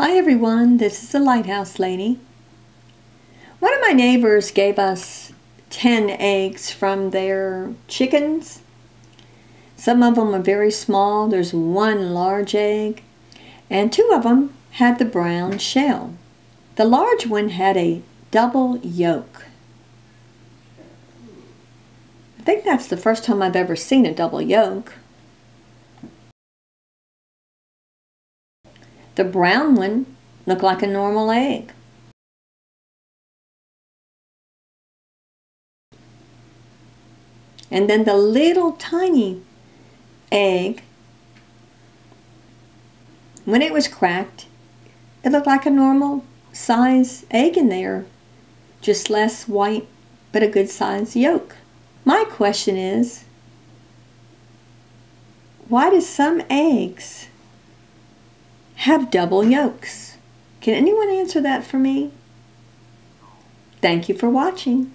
Hi everyone, this is the Lighthouse Lady. One of my neighbors gave us 10 eggs from their chickens. Some of them are very small. There's one large egg, and two of them had the brown shell. The large one had a double yolk. I think that's the first time I've ever seen a double yolk. The brown one looked like a normal egg. And then the little tiny egg, when it was cracked, it looked like a normal size egg in there, just less white, but a good size yolk. My question is, why do some eggs have double yolks? Can anyone answer that for me? Thank you for watching.